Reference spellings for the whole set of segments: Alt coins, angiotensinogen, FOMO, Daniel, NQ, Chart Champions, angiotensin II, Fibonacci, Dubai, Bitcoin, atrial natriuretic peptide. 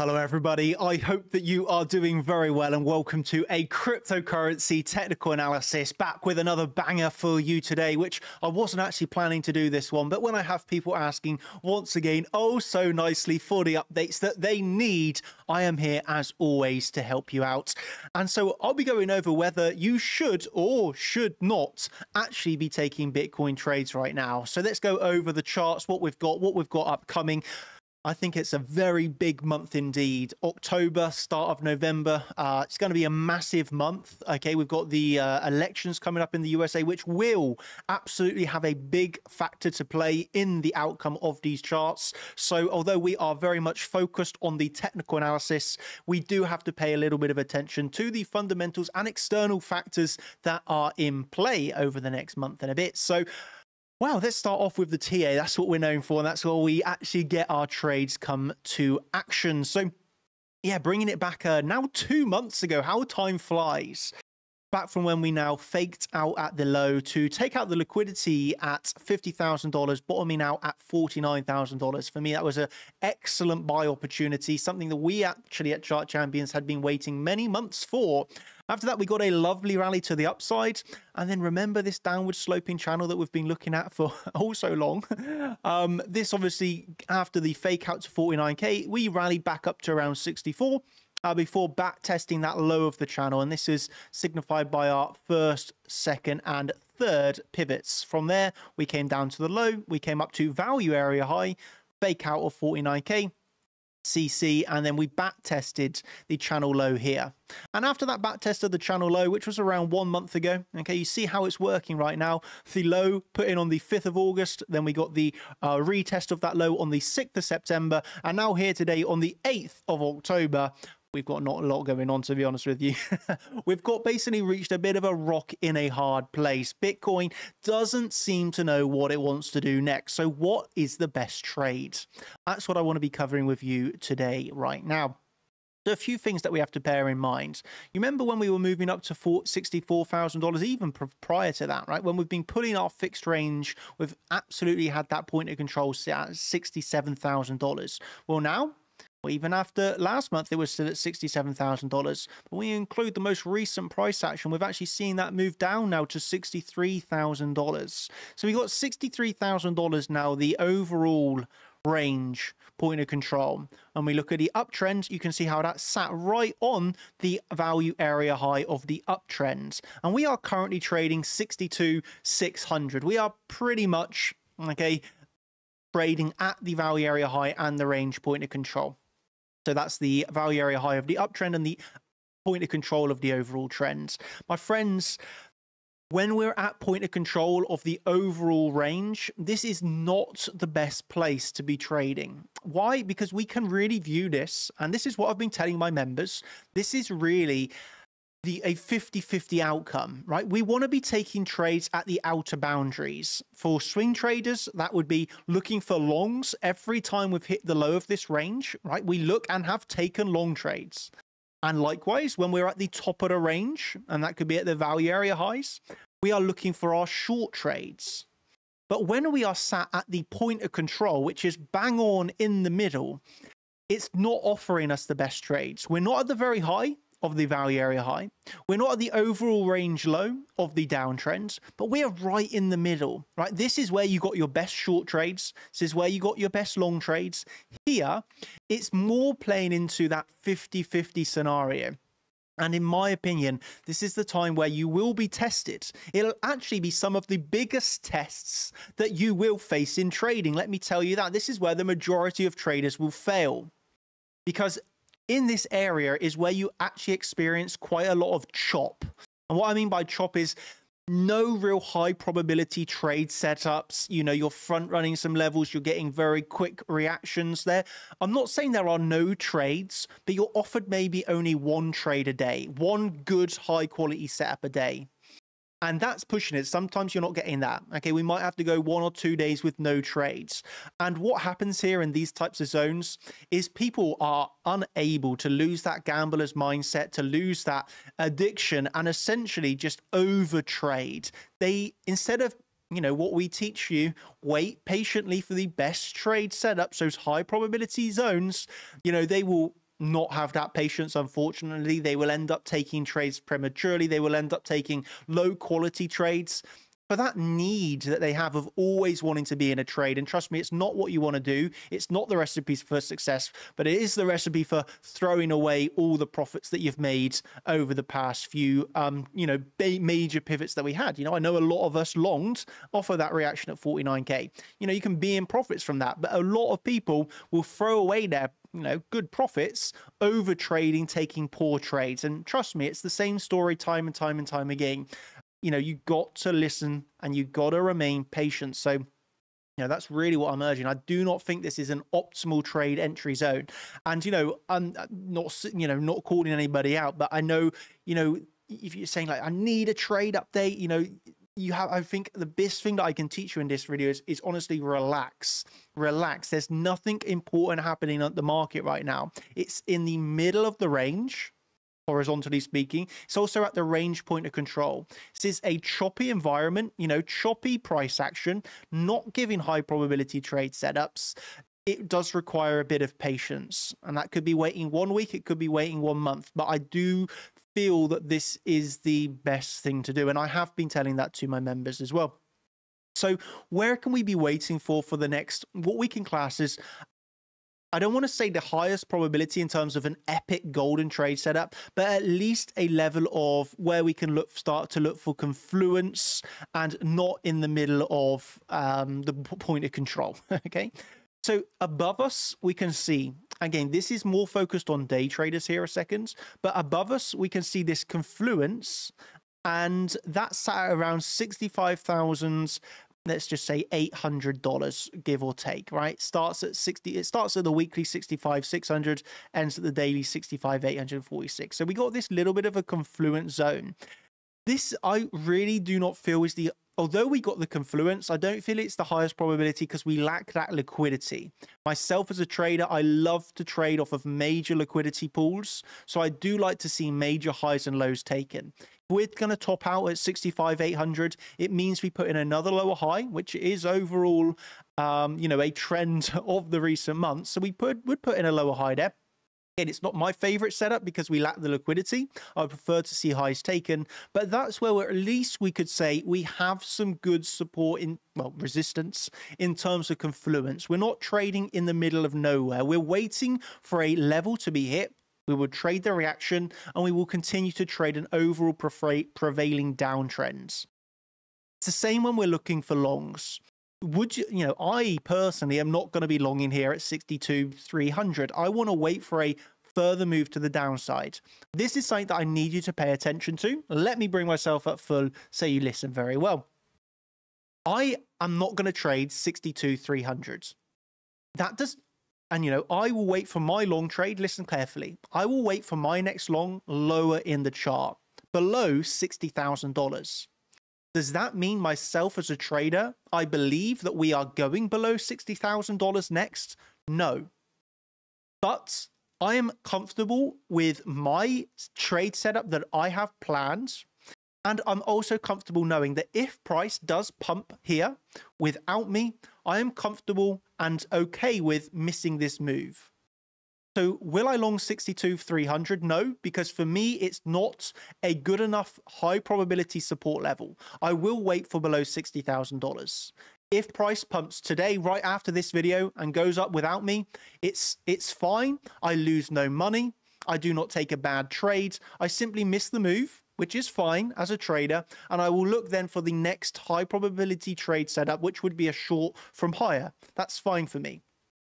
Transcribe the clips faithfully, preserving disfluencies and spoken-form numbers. Hello everybody, I hope that you are doing very well and welcome to a cryptocurrency technical analysis, back with another banger for you today, which I wasn't actually planning to do this one, but when I have people asking once again, oh so nicely, for the updates that they need, I am here as always to help you out. And so I'll be going over whether you should or should not actually be taking Bitcoin trades right now. So let's go over the charts, what we've got, what we've got upcoming. I think it's a very big month indeed. October, start of November. Uh, it's going to be a massive month. Okay, we've got the uh, elections coming up in the U S A, which will absolutely have a big factor to play in the outcome of these charts. So although we are very much focused on the technical analysis, we do have to pay a little bit of attention to the fundamentals and external factors that are in play over the next month and a bit. So wow, let's start off with the T A. That's what we're known for, and that's where we actually get our trades come to action. So, yeah, bringing it back uh, now two months ago. How time flies. Back from when we now faked out at the low to take out the liquidity at fifty thousand dollars, bottoming out at forty-nine thousand dollars. For me, that was an excellent buy opportunity, something that we actually at Chart Champions had been waiting many months for. After that, we got a lovely rally to the upside. And then remember this downward sloping channel that we've been looking at for oh so long. Um, this obviously, after the fake out to forty-nine K, we rallied back up to around sixty-four uh, before back testing that low of the channel. And this is signified by our first, second, and third pivots. From there, we came down to the low. We came up to value area high, fake out of forty-nine K. C C, and then we back tested the channel low here. And after that back test of the channel low, which was around one month ago, okay, you see how it's working right now. The low put in on the fifth of August, then we got the uh, retest of that low on the sixth of September, and now here today on the eighth of October. We've got not a lot going on, to be honest with you. We've got basically reached a bit of a rock in a hard place. Bitcoin doesn't seem to know what it wants to do next. So what is the best trade? That's what I want to be covering with you today, right now. There are a few things that we have to bear in mind. You remember when we were moving up to sixty-four thousand dollars, even pr prior to that, right? When we've been pulling our fixed range, we've absolutely had that point of control set at sixty-seven thousand dollars. Well, now, well, even after last month, it was still at sixty-seven thousand dollars. But when you include the most recent price action, we've actually seen that move down now to sixty-three thousand dollars. So we got sixty-three thousand dollars now, the overall range point of control. And we look at the uptrend, you can see how that sat right on the value area high of the uptrend. And we are currently trading sixty-two thousand six hundred. We are pretty much, okay, trading at the value area high and the range point of control. So that's the value area high of the uptrend and the point of control of the overall trend. My friends, when we're at point of control of the overall range, this is not the best place to be trading. Why? Because we can really view this, and this is what I've been telling my members, this is really the a fifty fifty outcome, right? We want to be taking trades at the outer boundaries. For swing traders, that would be looking for longs every time we've hit the low of this range, right? We look and have taken long trades. And likewise, when we're at the top of the range, and that could be at the value area highs, we are looking for our short trades. But when we are sat at the point of control, which is bang on in the middle, it's not offering us the best trades. We're not at the very high of the value area high. We're not at the overall range low of the downtrend, but we're right in the middle, right? This is where you got your best short trades. This is where you got your best long trades. Here, it's more playing into that fifty fifty scenario. And in my opinion, this is the time where you will be tested. It'll actually be some of the biggest tests that you will face in trading. Let me tell you that. This is where the majority of traders will fail, because in this area is where you actually experience quite a lot of chop. And what I mean by chop is no real high probability trade setups. You know, you're front running some levels, you're getting very quick reactions there. I'm not saying there are no trades, but you're offered maybe only one trade a day, one good high quality setup a day. And that's pushing it. Sometimes you're not getting that. Okay, we might have to go one or two days with no trades. And what happens here in these types of zones is people are unable to lose that gambler's mindset, to lose that addiction, and essentially just overtrade. They, instead of, you know, what we teach you, wait patiently for the best trade setups, those high probability zones, you know, they will not have that patience, unfortunately. They will end up taking trades prematurely. They will end up taking low quality trades. For that need that they have of always wanting to be in a trade. And trust me, it's not what you want to do. It's not the recipe for success, but it is the recipe for throwing away all the profits that you've made over the past few, um, you know, major pivots that we had. You know, I know a lot of us longed off of that reaction at forty-nine K. You know, you can be in profits from that, but a lot of people will throw away their, you know, good profits over trading, taking poor trades. And trust me, it's the same story time and time and time again. You know, you got to listen and you got to remain patient. So, you know, that's really what I'm urging. I do not think this is an optimal trade entry zone. And, you know, I'm not, you know, not calling anybody out, but I know, you know, if you're saying like, I need a trade update, you know, you have, I think the best thing that I can teach you in this video is, is honestly relax, relax. There's nothing important happening at the market right now. It's in the middle of the range. Horizontally speaking, it's also at the range point of control. This is a choppy environment, you know, choppy price action, not giving high probability trade setups. It does require a bit of patience, and that could be waiting one week, it could be waiting one month, but I do feel that this is the best thing to do, and I have been telling that to my members as well. So where can we be waiting for for the next, what we can class as, I don't want to say the highest probability in terms of an epic golden trade setup, but at least a level of where we can look, start to look for confluence and not in the middle of um, the point of control. Okay. So above us, we can see, again, this is more focused on day traders here a second, but above us, we can see this confluence, and that's at around sixty-five thousand. Let's just say eight hundred dollars, give or take, right? Starts at sixty, it starts at the weekly sixty-five six hundred, ends at the daily sixty-five eight forty-six. So we got this little bit of a confluence zone. This I really do not feel is the, although we got the confluence, I don't feel it's the highest probability because we lack that liquidity. Myself as a trader, I love to trade off of major liquidity pools. So I do like to see major highs and lows taken. We're going to top out at sixty-five eight hundred. It means we put in another lower high, which is overall, um, you know, a trend of the recent months. So we put would put in a lower high there. Again, it's not my favorite setup because we lack the liquidity. I prefer to see highs taken, but that's where we're, at least we could say we have some good support in, well, resistance in terms of confluence. We're not trading in the middle of nowhere. We're waiting for a level to be hit. We will trade the reaction, and we will continue to trade an overall prevailing downtrend. It's the same when we're looking for longs. Would you, you know, I personally am not going to be longing here at sixty-two three hundred. I want to wait for a further move to the downside. This is something that I need you to pay attention to. Let me bring myself up full so you listen very well. I am not going to trade sixty-two three hundred. That does. And, you know, I will wait for my long trade. Listen carefully. I will wait for my next long lower in the chart, below sixty thousand dollars. Does that mean myself as a trader, I believe that we are going below sixty thousand dollars next? No. But I am comfortable with my trade setup that I have planned. And I'm also comfortable knowing that if price does pump here without me, I am comfortable and okay with missing this move. So will I long sixty-two three hundred? No, because for me, it's not a good enough high probability support level. I will wait for below sixty thousand dollars. If price pumps today, right after this video, and goes up without me, it's, it's fine. I lose no money. I do not take a bad trade. I simply miss the move, which is fine as a trader, and I will look then for the next high probability trade setup, which would be a short from higher. That's fine for me.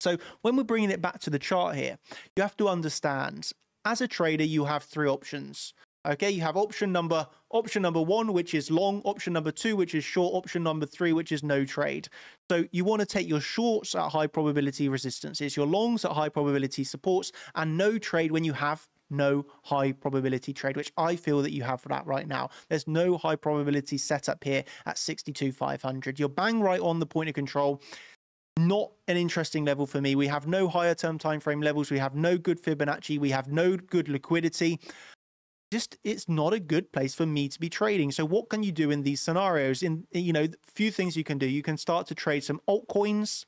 So when we're bringing it back to the chart here, you have to understand, as a trader, you have three options. Okay, you have option number, option number one, which is long, option number two, which is short, option number three, which is no trade. So you want to take your shorts at high probability resistances, your longs at high probability supports, and no trade when you have no high probability trade, which I feel that you have for that right now. There's no high probability setup here at sixty-two five hundred. You're bang right on the point of control. Not an interesting level for me. We have no higher term time frame levels. We have no good Fibonacci. We have no good liquidity. Just, it's not a good place for me to be trading. So what can you do in these scenarios? In, you know, few things you can do. You can start to trade some altcoins.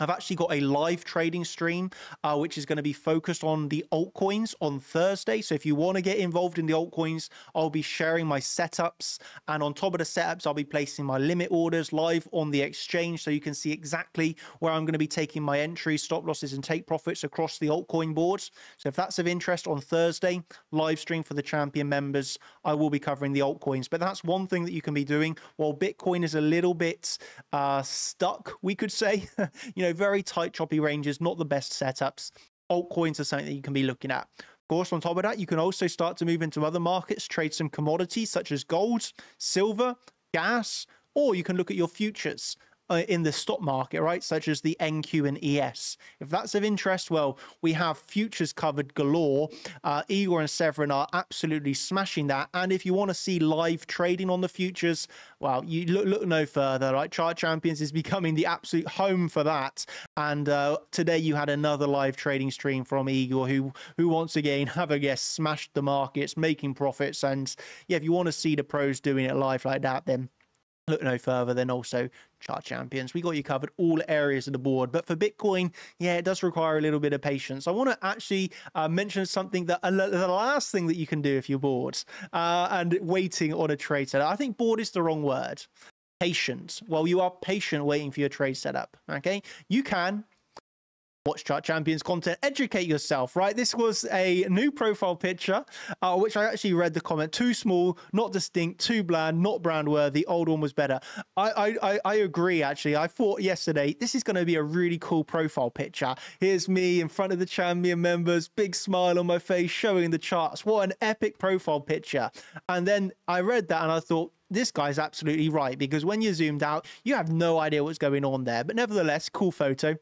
I've actually got a live trading stream, uh, which is going to be focused on the altcoins on Thursday. So if you want to get involved in the altcoins, I'll be sharing my setups. And on top of the setups, I'll be placing my limit orders live on the exchange. So you can see exactly where I'm going to be taking my entries, stop losses and take profits across the altcoin boards. So if that's of interest, on Thursday, live stream for the champion members, I will be covering the altcoins. But that's one thing that you can be doing while Bitcoin is a little bit uh, stuck, we could say. You know, very tight, choppy ranges, not the best setups. Altcoins are something that you can be looking at. Of course, on top of that, you can also start to move into other markets, trade some commodities such as gold, silver, gas, or you can look at your futures uh, in the stock market, right, such as the N Q and E S. If that's of interest, well, we have futures covered galore. Uh, Igor and Severin are absolutely smashing that. And if you want to see live trading on the futures, well, you look, look no further, right? Chart Champions is becoming the absolute home for that. And uh, today you had another live trading stream from Igor, who, who once again, have a guess, smashed the markets, making profits. And yeah, if you want to see the pros doing it live like that, then look no further than also Chart Champions. We got you covered all areas of the board. But for Bitcoin, yeah, it does require a little bit of patience. I want to actually uh, mention something that uh, the last thing that you can do if you're bored uh, and waiting on a trade setup. I think bored is the wrong word. Patient. Well, you are patient waiting for your trade setup. Okay, you can watch Chart Champions content, educate yourself, right? This was a new profile picture, uh, which I actually read the comment, too small, not distinct, too bland, not brand worthy, old one was better. I, I, I agree, actually. I thought yesterday, this is going to be a really cool profile picture. Here's me in front of the champion members, big smile on my face, showing the charts. What an epic profile picture. And then I read that and I thought, this guy's absolutely right, because when you're zoomed out, you have no idea what's going on there. But nevertheless, cool photo.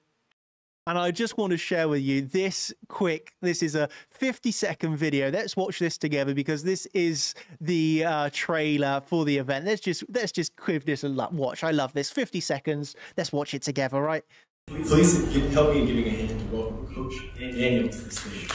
And I just want to share with you this quick, this is a fifty second video. Let's watch this together, because this is the uh, trailer for the event. Let's just, let's just give this a watch. I love this, fifty seconds. Let's watch it together, right? Please help me in giving a hand to welcome Coach Daniel to the stage.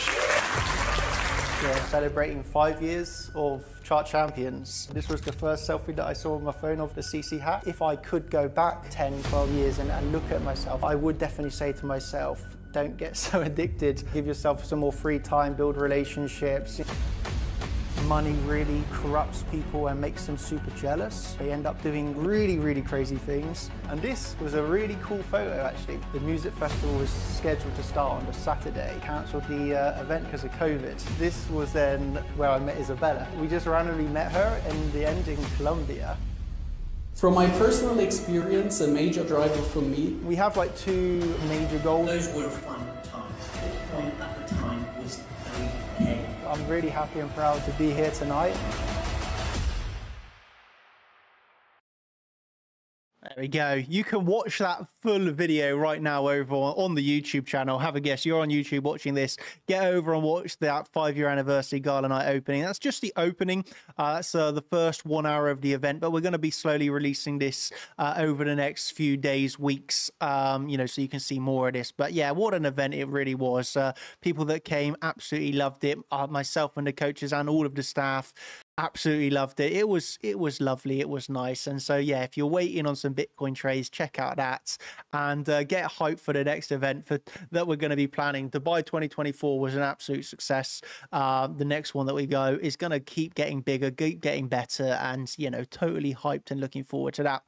Yeah, celebrating five years of Chart Champions. This was the first selfie that I saw on my phone of the C C hat. If I could go back ten, twelve years and, and look at myself, I would definitely say to myself, don't get so addicted. Give yourself some more free time, build relationships. Money really corrupts people and makes them super jealous. They end up doing really, really crazy things. And this was a really cool photo, actually. The music festival was scheduled to start on the Saturday. Cancelled the uh, event because of COVID. This was then where I met Isabella. We just randomly met her in the end in Colombia. From my personal experience, a major driver for me. We have like two major goals. Those were fun times. Bitcoin at the time was three K. I'm really happy and proud to be here tonight. There we go. You can watch that full video right now over on the YouTube channel. Have a guess. You're on YouTube watching this. Get over and watch that five-year anniversary gala night opening. That's just the opening. Uh, that's uh, the first one hour of the event, but we're going to be slowly releasing this uh, over the next few days, weeks, um, you know, so you can see more of this. But yeah, what an event it really was. Uh, people that came absolutely loved it. Uh, myself and the coaches and all of the staff absolutely loved it. It was it was lovely. It was nice. And so, yeah, if you're waiting on some Bitcoin trades, check out that and uh, get hyped for the next event for that we're going to be planning. Dubai twenty twenty-four was an absolute success. Uh, the next one that we go is going to keep getting bigger, keep getting better, and, you know, totally hyped and looking forward to that.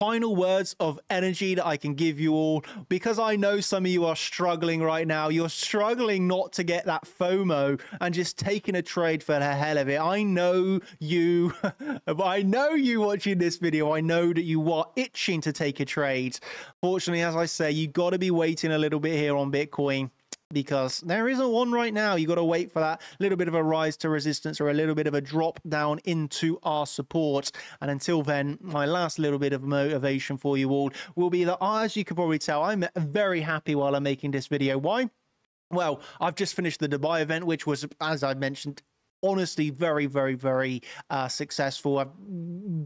Final words of energy that I can give you all, because I know some of you are struggling right now. You're struggling not to get that FOMO and just taking a trade for the hell of it. I know you, I know you watching this video. I know that you are itching to take a trade. Fortunately, as I say, you got to be waiting a little bit here on Bitcoin, because there isn't one right now. You got to wait for that little bit of a rise to resistance or a little bit of a drop down into our support. And until then, my last little bit of motivation for you all will be that, as you can probably tell, I'm very happy while I'm making this video. Why? Well, I've just finished the Dubai event, which was, as I mentioned, honestly, very, very, very uh, successful. I've,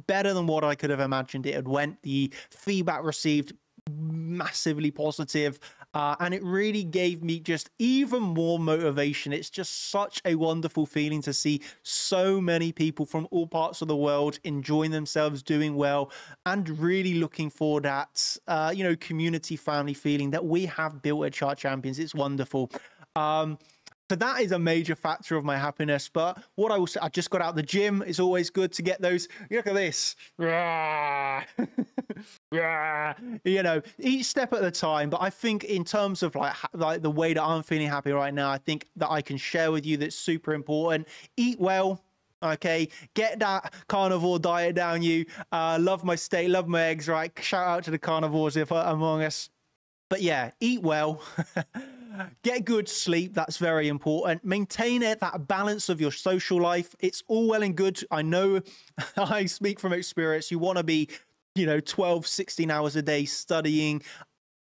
better than what I could have imagined it had went. The feedback received, massively positive. Uh, and it really gave me just even more motivation. It's just such a wonderful feeling to see so many people from all parts of the world enjoying themselves, doing well, and really looking for that, uh, you know, community family feeling that we have built at Chart Champions. It's wonderful. Um, So that is a major factor of my happiness. But what I will say, I just got out of the gym. It's always good to get those. Look at this. You know, each step at a time. But I think in terms of like, like the way that I'm feeling happy right now, I think that I can share with you that's super important. Eat well. Okay, get that carnivore diet down you. Uh, love my steak, love my eggs, right? Shout out to the carnivores if I'm among us. But yeah, eat well. Get good sleep. That's very important. Maintain it, that balance of your social life. It's all well and good. I know I speak from experience. You want to be, you know, twelve, sixteen hours a day studying,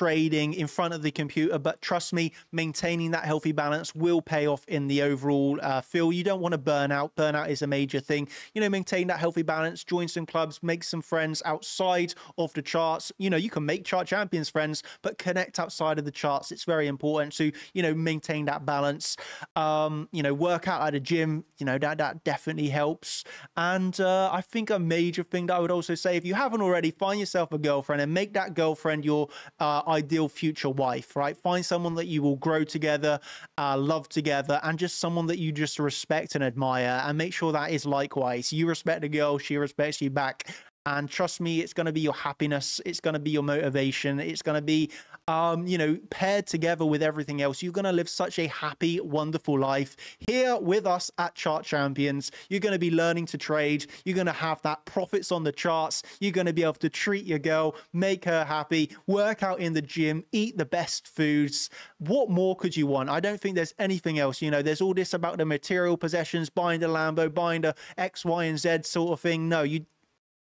trading in front of the computer. But trust me, maintaining that healthy balance will pay off in the overall uh, feel. You don't want to burn out. Burnout is a major thing. You know, maintain that healthy balance, join some clubs, make some friends outside of the charts. You know, you can make Chart Champions friends, but connect outside of the charts. It's very important to, you know, maintain that balance. Um, you know, work out at a gym, you know, that, that definitely helps. And uh, I think a major thing that I would also say, if you haven't already, find yourself a girlfriend and make that girlfriend your uh, ideal future wife, right? Find someone that you will grow together, uh, love together, and just someone that you just respect and admire, and make sure that is likewise. You respect the girl, she respects you back. And trust me, it's going to be your happiness. It's going to be your motivation. It's going to be, um, you know, paired together with everything else. You're going to live such a happy, wonderful life here with us at Chart Champions. You're going to be learning to trade. You're going to have that profits on the charts. You're going to be able to treat your girl, make her happy, work out in the gym, eat the best foods. What more could you want? I don't think there's anything else. You know, there's all this about the material possessions, buying a Lambo, buying the X, Y, and Z sort of thing. No, you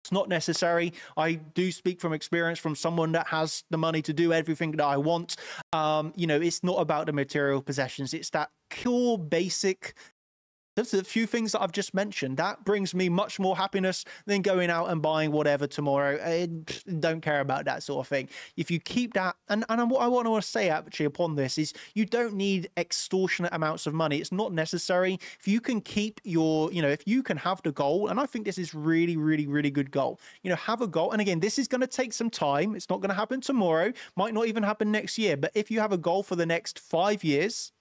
It's not necessary. I do speak from experience from someone that has the money to do everything that I want. Um, you know, it's not about the material possessions. It's that core basic. That's a few things that I've just mentioned. That brings me much more happiness than going out and buying whatever tomorrow. I don't care about that sort of thing. If you keep that, and, and what I want to say actually upon this is you don't need extortionate amounts of money. It's not necessary. If you can keep your, you know, if you can have the goal, and I think this is really, really, really good goal. You know, have a goal. And again, this is going to take some time. It's not going to happen tomorrow. Might not even happen next year. But if you have a goal for the next five years,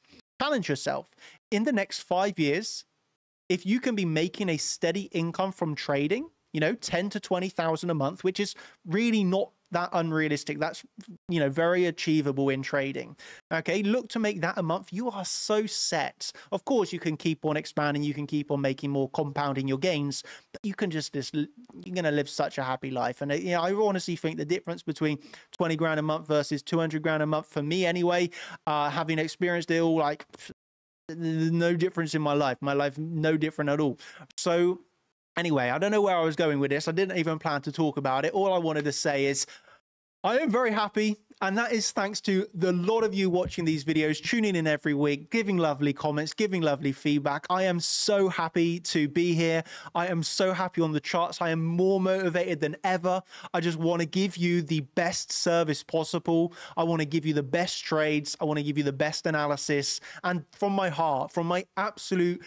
challenge yourself. In the next five years, if you can be making a steady income from trading, you know, ten to twenty thousand a month, which is really not that unrealistic. That's, you know, very achievable in trading. Okay, look to make that a month. You are so set. Of course, you can keep on expanding. You can keep on making more, compounding your gains. But you can just, just you're going to live such a happy life. And you know, I honestly think the difference between twenty grand a month versus two hundred grand a month for me, anyway, uh, having experienced it all, like, no difference in my life. My life, no different at all. So anyway, I don't know where I was going with this. I didn't even plan to talk about it. All I wanted to say is I am very happy. And that is thanks to the lot of you watching these videos, tuning in every week, giving lovely comments, giving lovely feedback. I am so happy to be here. I am so happy on the charts. I am more motivated than ever. I just want to give you the best service possible. I want to give you the best trades. I want to give you the best analysis. And from my heart, from my absolute,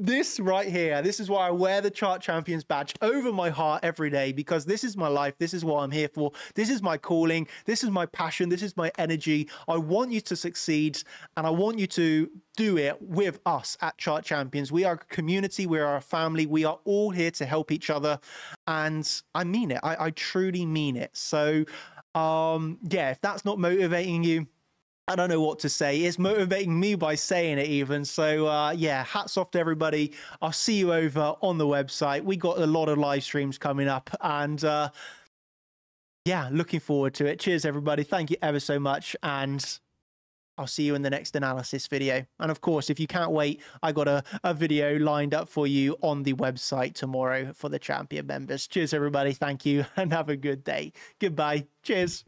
this right here, this is why I wear the Chart Champions badge over my heart every day, because this is my life. This is what I'm here for. This is my calling. This is my passion. This is my energy. I want you to succeed, and I want you to do it with us at Chart Champions. We are a community. We are a family. We are all here to help each other, and I mean it. I, I truly mean it. So, um, yeah, if that's not motivating you, I don't know what to say. It's motivating me by saying it even. So, uh, yeah, hats off to everybody. I'll see you over on the website. We got a lot of live streams coming up. And, uh, yeah, looking forward to it. Cheers, everybody. Thank you ever so much. And I'll see you in the next analysis video. And, of course, if you can't wait, I got a, a video lined up for you on the website tomorrow for the champion members. Cheers, everybody. Thank you and have a good day. Goodbye. Cheers.